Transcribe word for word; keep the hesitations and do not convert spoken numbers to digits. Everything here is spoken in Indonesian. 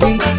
lagi.